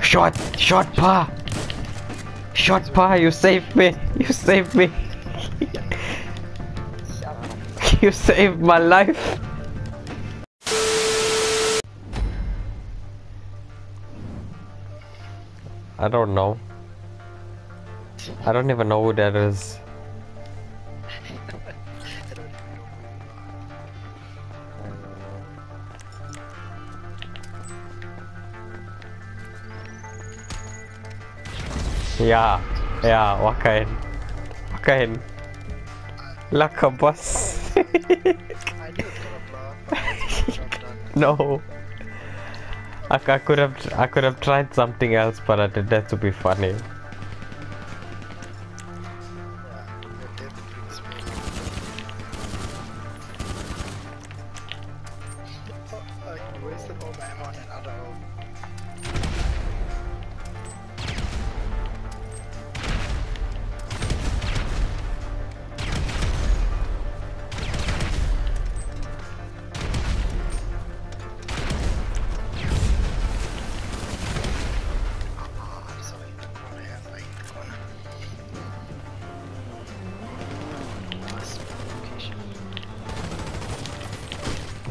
Shot, Pa! Shot, Pa! You saved me! You saved me! You saved my life! I don't know. I don't even know who that is. Yeah, wakain. Laka bus. No. I could have tried something else, but I did that to be funny.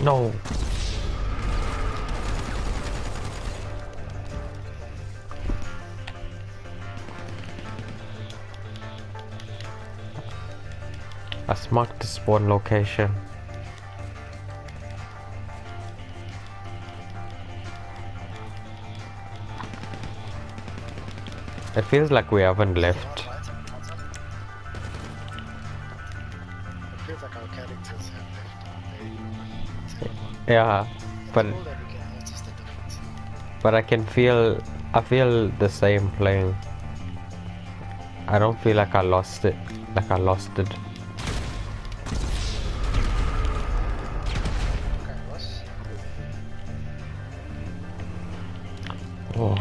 No. I marked the spawn location. It feels like we haven't left. It feels like our characters have yeah, but I feel the same playing. I don't feel like I lost it. Oh.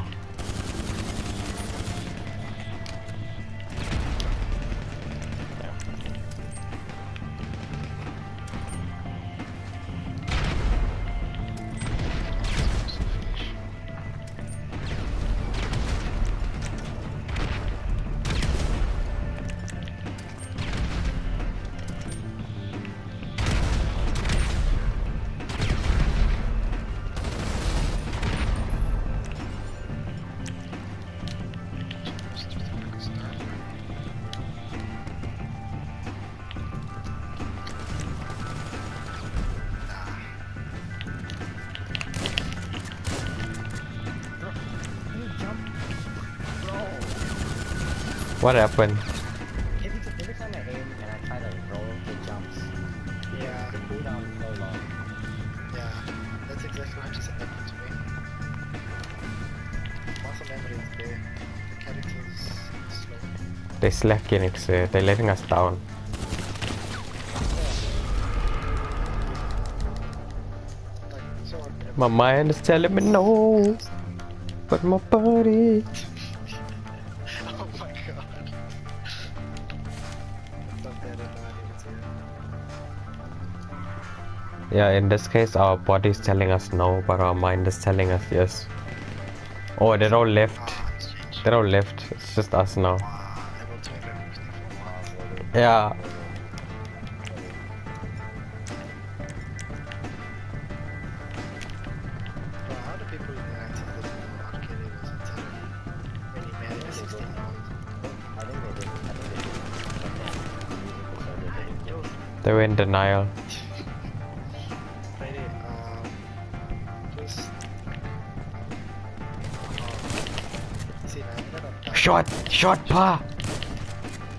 What happened? Every time I aim and I try to roll, it jumps. Yeah. The cooldown is so long. Yeah, that's exactly what just happened to me. Muscle memory is there. The characters are slow. They're slacking, they're letting us down. My mind is telling me no, but my body. Yeah, in this case our body is telling us no, but our mind is telling us yes. Oh, they're all left. They're all left. It's just us now. Yeah. They were in denial. Shot, Pa!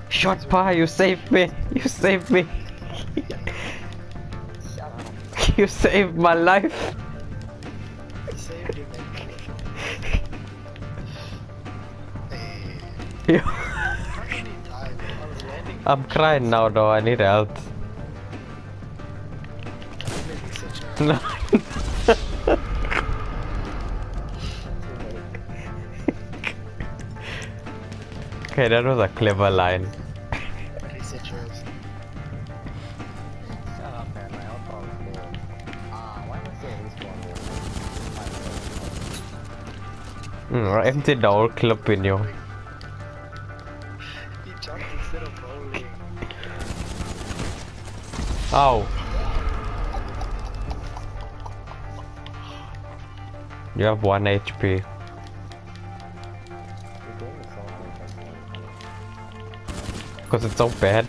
Shot, Pa! You saved me! You saved me! You saved my life! I'm crying now though, I need help. No. Okay, that was a clever line. Rồi em thi đấu club với nhau. Oh. You have 1 HP. Because it's so bad.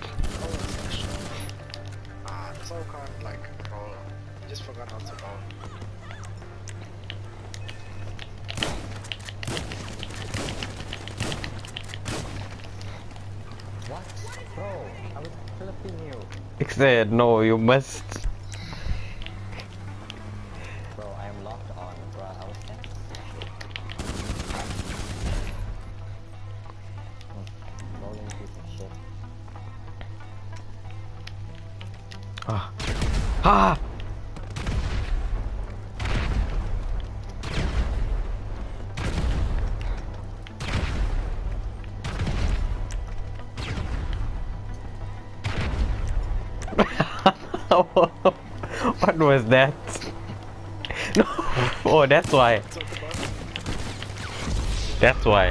Said no, you must. Bro, I am locked on, bro. I was rolling piece of shit. Ah, ah. What was that? No. Oh, that's why. That's why.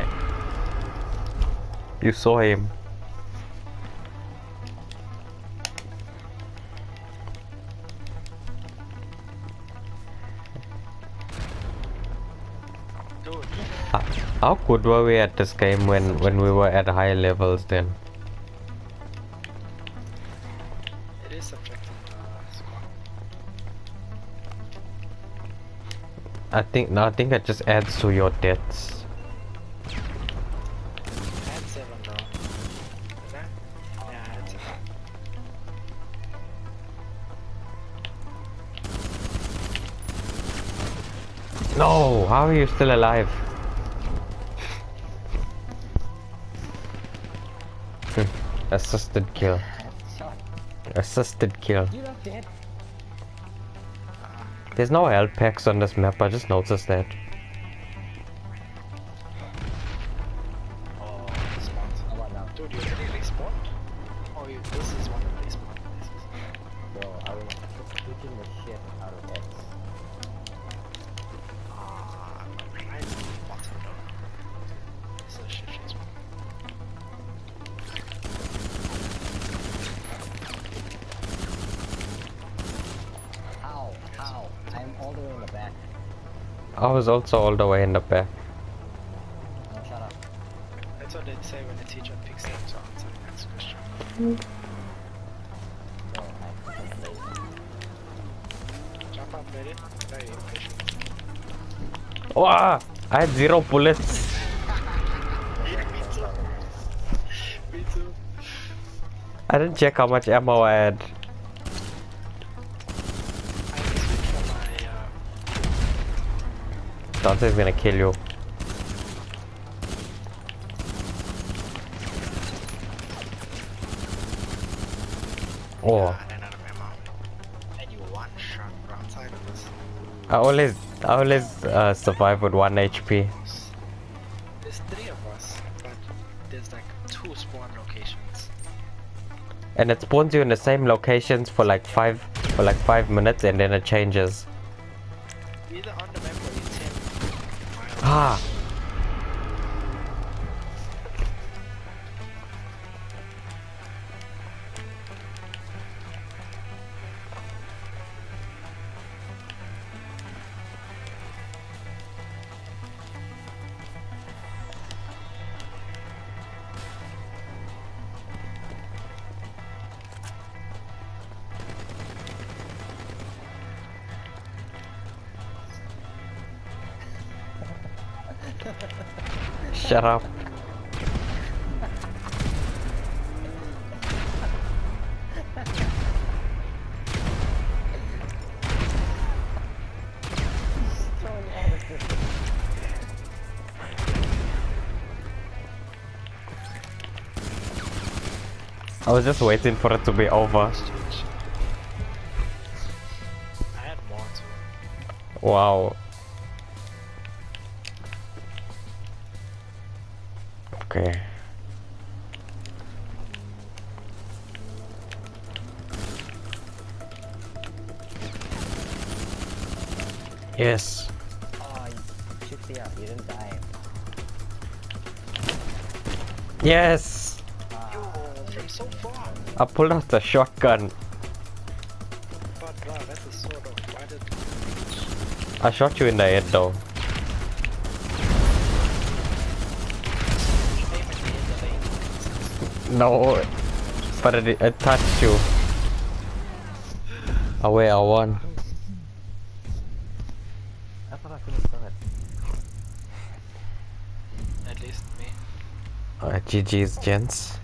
You saw him. How good were we at this game when we were at higher levels then? I think no, I think it just adds to your deaths. I had 7 though. Is that? Yeah, I had 7. No, how are you still alive? Assisted kill. Assisted kill. There's no health packs on this map, I just noticed that. Oh, spawns. How about now? Dude, you really respawned? Oh, you, this is one of the respawn places. Bro, I was kicking the shit out of X. Ah, I'm trying to bottom down. This is a shit respawn. Ow, ow. I'm all the way in the back. I was also all the way in the back. No, shut up. That's what they'd say when the teacher picks them to answer the next question. Jump up, ready? Very impatient. Wow! I had 0 bullets. Yeah, me too. Me too. I didn't check how much ammo I had. Dante's gonna kill you. Oh. I always survive with 1 HP. There's 3 of us, but there's like 2 spawn locations. And it spawns you in the same locations for like 5 minutes, and then it changes. Either on the map or you take. Ah. Shut up. I was just waiting for it to be over. I had more too. Wow. Okay. Yes. Oh, you didn't die. Yes! Yo, from so far! I pulled out the shotgun. But that's a sword of... Why did... I shot you in the head though. No, but it touched you. Away, I won. I thought I could have done it. At least me. GG's, gents.